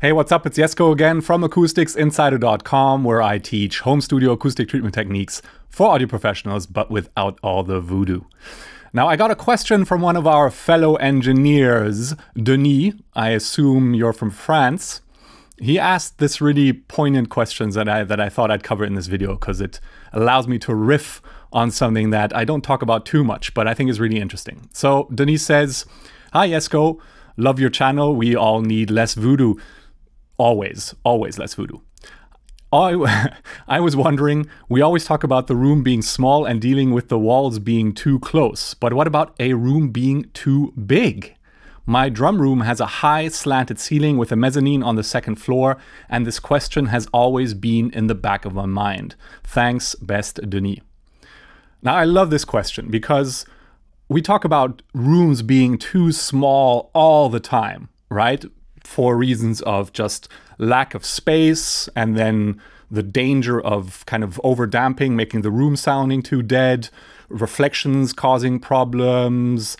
Hey, what's up? It's Jesko again from AcousticsInsider.com, where I teach home studio acoustic treatment techniques for audio professionals, but without all the voodoo. Now, I got a question from one of our fellow engineers, Denis. I assume you're from France. He asked this really poignant question that I thought I'd cover in this video because it allows me to riff on something that I don't talk about too much, but I think is really interesting. So Denis says, "Hi Jesko, love your channel. We all need less voodoo. Always, always less voodoo. I was wondering, we always talk about the room being small and dealing with the walls being too close, but what about a room being too big? My drum room has a high slanted ceiling with a mezzanine on the second floor, and this question has always been in the back of my mind. Thanks, best Denis." Now, I love this question because we talk about rooms being too small all the time, right? For reasons of just lack of space and then the danger of kind of overdamping, making the room sounding too dead, reflections causing problems,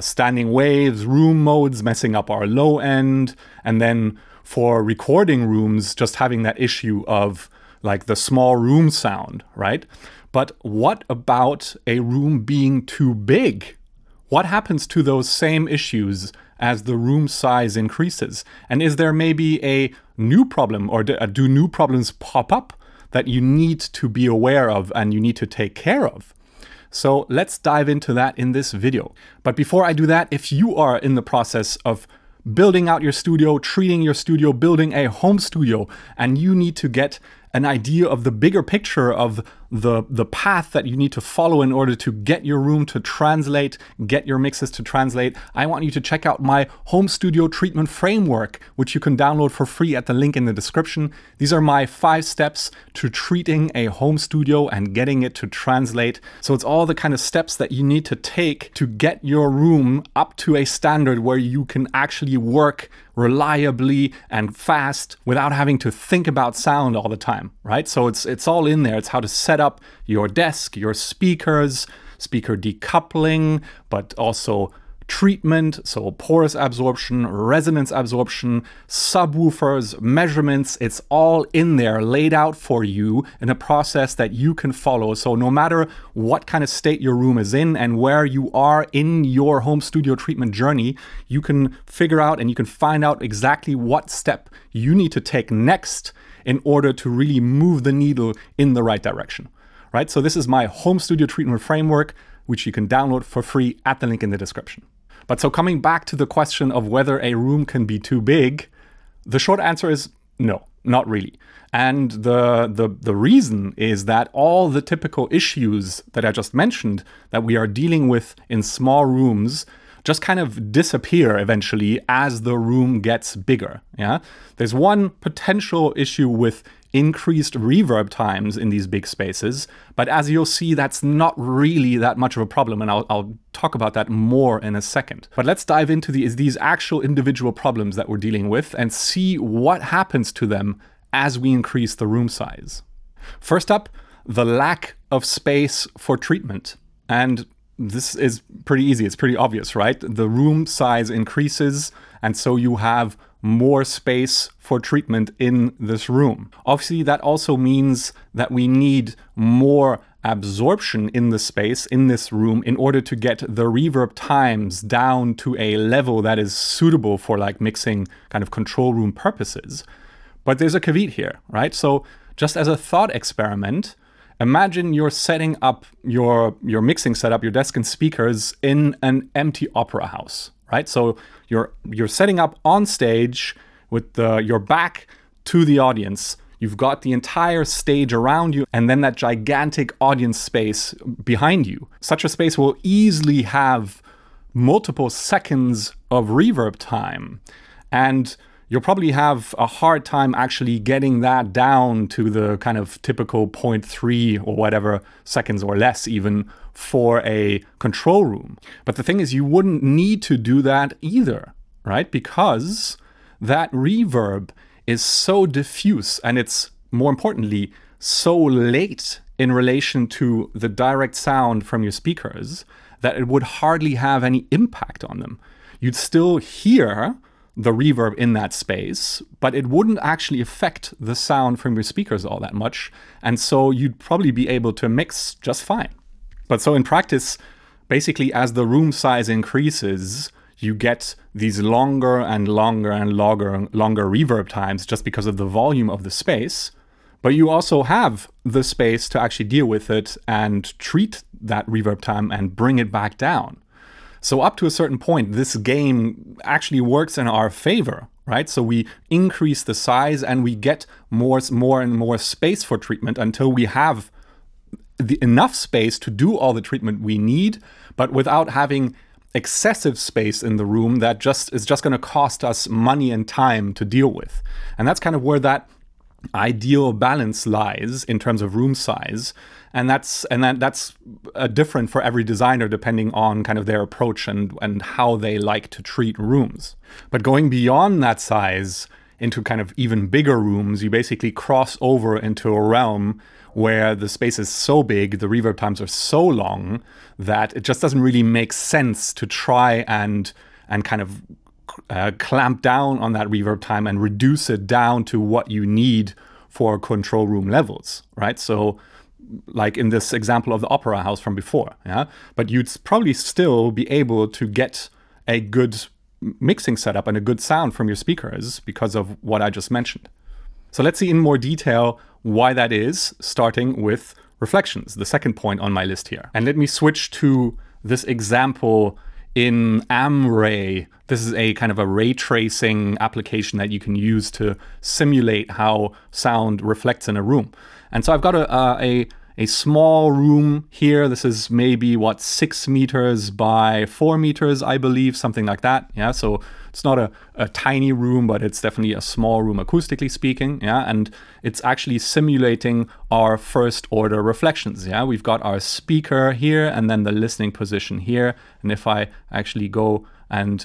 standing waves, room modes messing up our low end, and then for recording rooms, just having that issue of like the small room sound, right? But what about a room being too big? What happens to those same issues as the room size increases? And is there maybe a new problem, or do new problems pop up that you need to be aware of and you need to take care of? So let's dive into that in this video. But before I do that, if you are in the process of building out your studio, treating your studio, building a home studio, and you need to get an idea of the bigger picture of the path that you need to follow in order to get your room to translate, get your mixes to translate, I want you to check out my home studio treatment framework, which you can download for free at the link in the description. These are my 5 steps to treating a home studio and getting it to translate. So it's all the kind of steps that you need to take to get your room up to a standard where you can actually work reliably and fast without having to think about sound all the time, right? So it's all in there. It's how to set up your desk, your speakers, speaker decoupling, but also treatment, so porous absorption, resonance absorption, subwoofers, measurements. It's all in there, laid out for you in a process that you can follow. So no matter what kind of state your room is in and where you are in your home studio treatment journey, you can figure out and you can find out exactly what step you need to take next in order to really move the needle in the right direction, right? So this is my home studio treatment framework, which you can download for free at the link in the description. But so coming back to the question of whether a room can be too big, the short answer is no, not really. And the reason is that all the typical issues that I just mentioned that we are dealing with in small rooms just kind of disappear eventually as the room gets bigger. Yeah, there's one potential issue with increased reverb times in these big spaces, but as you'll see, that's not really that much of a problem, and I'll talk about that more in a second. But let's dive into these actual individual problems that we're dealing with and see what happens to them as we increase the room size. First up, the lack of space for treatment. And this is pretty easy, it's pretty obvious, right? The room size increases, and so you have more space for treatment in this room. Obviously, that also means that we need more absorption in the space, in this room, in order to get the reverb times down to a level that is suitable for like mixing kind of control room purposes. But there's a caveat here, right? So just as a thought experiment, imagine you're setting up your mixing setup, your desk and speakers in an empty opera house, right? So you're setting up on stage with your back to the audience. You've got the entire stage around you and then that gigantic audience space behind you. Such a space will easily have multiple seconds of reverb time, and you'll probably have a hard time actually getting that down to the kind of typical 0.3 or whatever seconds or less even for a control room. But the thing is, you wouldn't need to do that either, right? Because that reverb is so diffuse, and it's, more importantly, so late in relation to the direct sound from your speakers that it would hardly have any impact on them. You'd still hear the reverb in that space, but it wouldn't actually affect the sound from your speakers all that much. And so you'd probably be able to mix just fine. But so in practice, basically as the room size increases, you get these longer and longer reverb times just because of the volume of the space. But you also have the space to actually deal with it and treat that reverb time and bring it back down. So up to a certain point, this game actually works in our favor, right? So we increase the size and we get more and more space for treatment until we have enough space to do all the treatment we need, but without having excessive space in the room that is just going to cost us money and time to deal with. And that's kind of where that ideal balance lies in terms of room size, and that's different for every designer depending on kind of their approach and how they like to treat rooms. But going beyond that size into kind of even bigger rooms, you basically cross over into a realm where the space is so big, the reverb times are so long that it just doesn't really make sense to try and kind of clamp down on that reverb time and reduce it down to what you need for control room levels, right? So like in this example of the opera house from before, yeah? But you'd probably still be able to get a good mixing setup and a good sound from your speakers because of what I just mentioned. So let's see in more detail why that is, starting with reflections, the second point on my list here. And let me switch to this example in Amray. This is a kind of a ray tracing application that you can use to simulate how sound reflects in a room. And so I've got a small room here. This is maybe, what, 6 meters by 4 meters, I believe, something like that. Yeah, so it's not a tiny room, but it's definitely a small room acoustically speaking. Yeah, and it's actually simulating our first order reflections. Yeah, we've got our speaker here and then the listening position here. And if I actually go and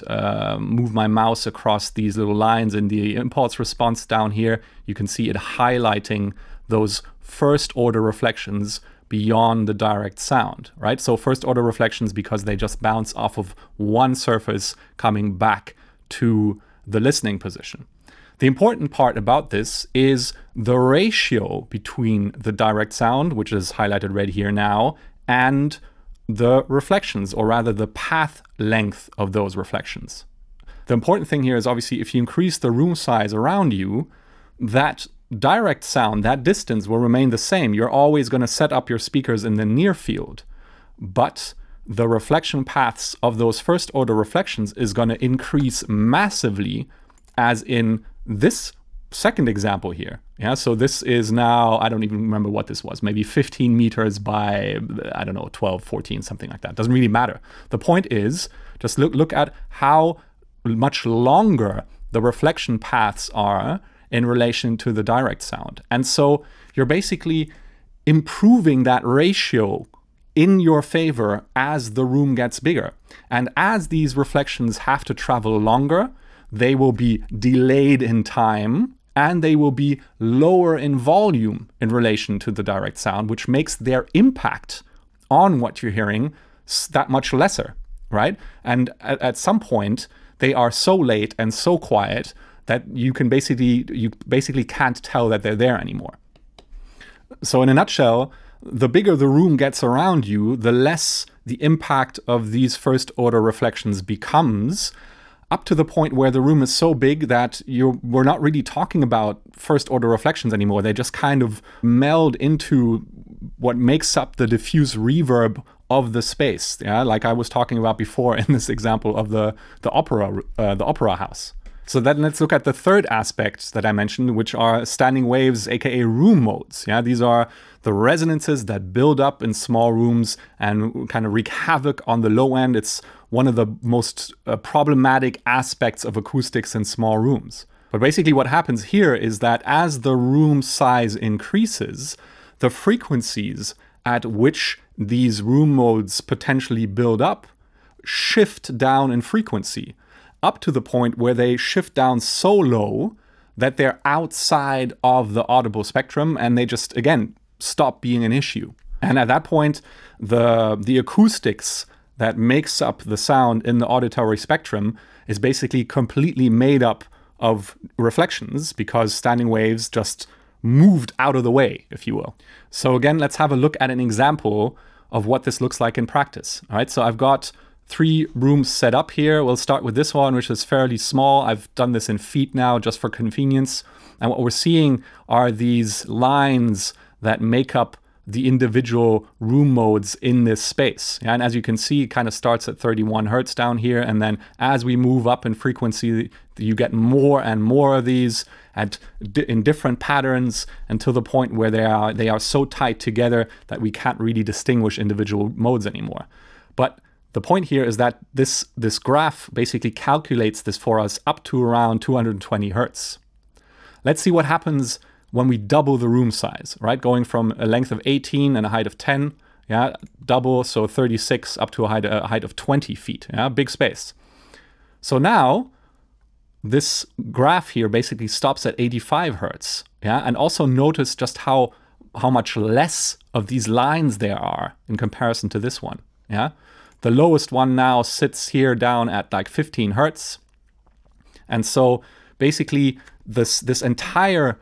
move my mouse across these little lines in the impulse response down here, you can see it highlighting those first order reflections beyond the direct sound, right? So first order reflections because they just bounce off of one surface coming back to the listening position. The important part about this is the ratio between the direct sound, which is highlighted red here now, and the reflections, or rather the path length of those reflections. The important thing here is obviously if you increase the room size around you, that direct sound, that distance will remain the same. You're always going to set up your speakers in the near field, but the reflection paths of those first order reflections is going to increase massively, as in this second example here. Yeah, so this is now, I don't even remember what this was, maybe 15 meters by, I don't know, 12, 14, something like that. Doesn't really matter. The point is, just look at how much longer the reflection paths are in relation to the direct sound. And so you're basically improving that ratio in your favor as the room gets bigger. And as these reflections have to travel longer, they will be delayed in time and they will be lower in volume in relation to the direct sound, which makes their impact on what you're hearing that much lesser, right? And at some point, they are so late and so quiet that you basically can't tell that they're there anymore. So in a nutshell, the bigger the room gets around you, the less the impact of these first order reflections becomes, up to the point where the room is so big that we're not really talking about first order reflections anymore. They just kind of meld into what makes up the diffuse reverb of the space. Yeah, like I was talking about before in this example of the opera house. So then let's look at the third aspect that I mentioned, which are standing waves, aka room modes. Yeah, these are the resonances that build up in small rooms and kind of wreak havoc on the low end. It's one of the most problematic aspects of acoustics in small rooms. But basically what happens here is that as the room size increases, the frequencies at which these room modes potentially build up shift down in frequency, up to the point where they shift down so low that they're outside of the audible spectrum and they just, again, stop being an issue. And at that point, the acoustics that makes up the sound in the auditory spectrum is basically completely made up of reflections because standing waves just moved out of the way, if you will. So again, let's have a look at an example of what this looks like in practice. All right, so I've got 3 rooms set up here. We'll start with this one, which is fairly small. I've done this in feet now just for convenience. And what we're seeing are these lines that make up the individual room modes in this space. And as you can see, it kind of starts at 31 hertz down here. And then as we move up in frequency, you get more and more of these in different patterns until the point where they are so tight together that we can't really distinguish individual modes anymore. But the point here is that this graph basically calculates this for us up to around 220 hertz. Let's see what happens when we double the room size, right? Going from a length of 18 and a height of 10, yeah, double, so 36 up to a height of 20 feet, yeah, big space. So now this graph here basically stops at 85 hertz, yeah, and also notice just how much less of these lines there are in comparison to this one, yeah. The lowest one now sits here down at like 15 hertz. And so basically this entire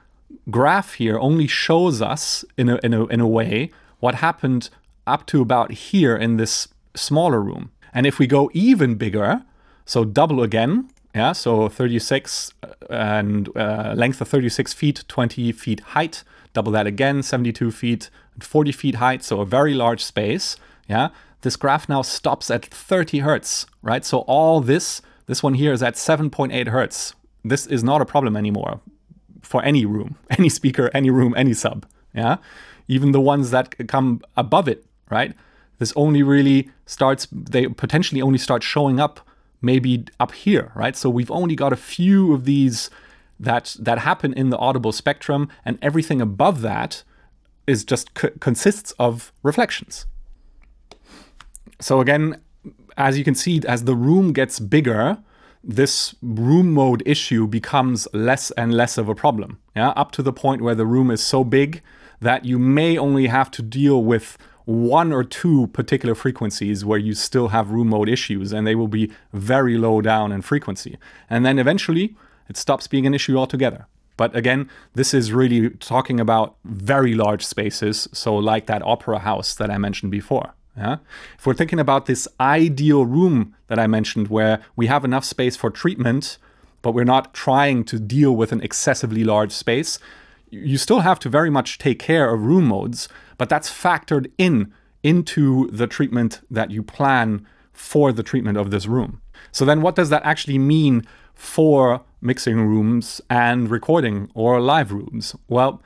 graph here only shows us in a way what happened up to about here in this smaller room. And if we go even bigger, so double again, yeah, so 36 and length of 36 feet, 20 feet height, double that again, 72 feet, 40 feet height, so a very large space, yeah. This graph now stops at 30 hertz, right? So all this one here is at 7.8 hertz. This is not a problem anymore for any room, any speaker, any room, any sub, yeah? Even the ones that come above it, right? This only really starts, they potentially only start showing up maybe up here, right? So we've only got a few of these that happen in the audible spectrum, and everything above that is just consists of reflections. So again, as you can see, as the room gets bigger, this room mode issue becomes less and less of a problem, yeah? Up to the point where the room is so big that you may only have to deal with 1 or 2 particular frequencies where you still have room mode issues, and they will be very low down in frequency. And then eventually it stops being an issue altogether. But again, this is really talking about very large spaces, so like that opera house that I mentioned before. Yeah? If we're thinking about this ideal room that I mentioned, where we have enough space for treatment, but we're not trying to deal with an excessively large space, you still have to very much take care of room modes, but that's factored into the treatment that you plan for the treatment of this room. So then what does that actually mean for mixing rooms and recording or live rooms? Well,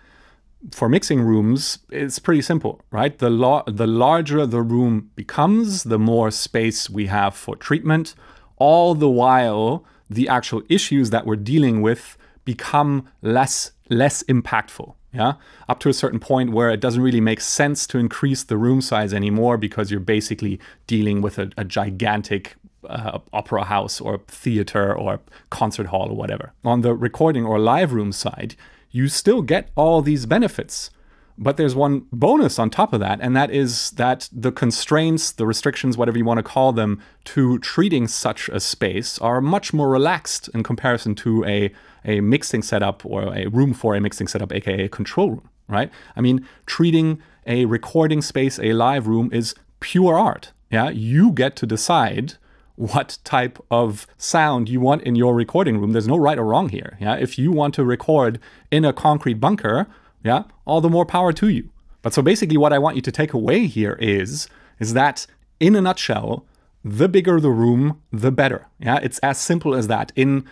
for mixing rooms, it's pretty simple, right? The larger the room becomes, the more space we have for treatment. All the while, the actual issues that we're dealing with become less impactful, yeah? Up to a certain point where it doesn't really make sense to increase the room size anymore, because you're basically dealing with a gigantic opera house or theater or concert hall or whatever. On the recording or live room side, you still get all these benefits, but there's one bonus on top of that, and that is that the constraints, the restrictions, whatever you want to call them, to treating such a space are much more relaxed in comparison to a mixing setup or a room for a mixing setup, aka a control room, right? I mean, treating a recording space, a live room, is pure art, yeah? You get to decide what type of sound you want in your recording room. There's no right or wrong here, yeah? If you want to record in a concrete bunker, yeah, all the more power to you. But so basically what I want you to take away here is that, in a nutshell, the bigger the room, the better, yeah? It's as simple as that. In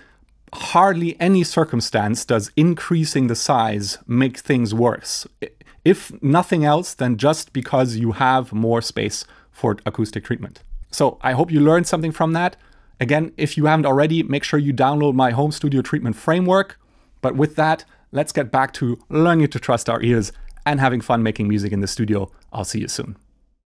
hardly any circumstance does increasing the size make things worse. If nothing else, then just because you have more space for acoustic treatment. So I hope you learned something from that. Again, if you haven't already, make sure you download my home studio treatment framework. But with that, let's get back to learning to trust our ears and having fun making music in the studio. I'll see you soon.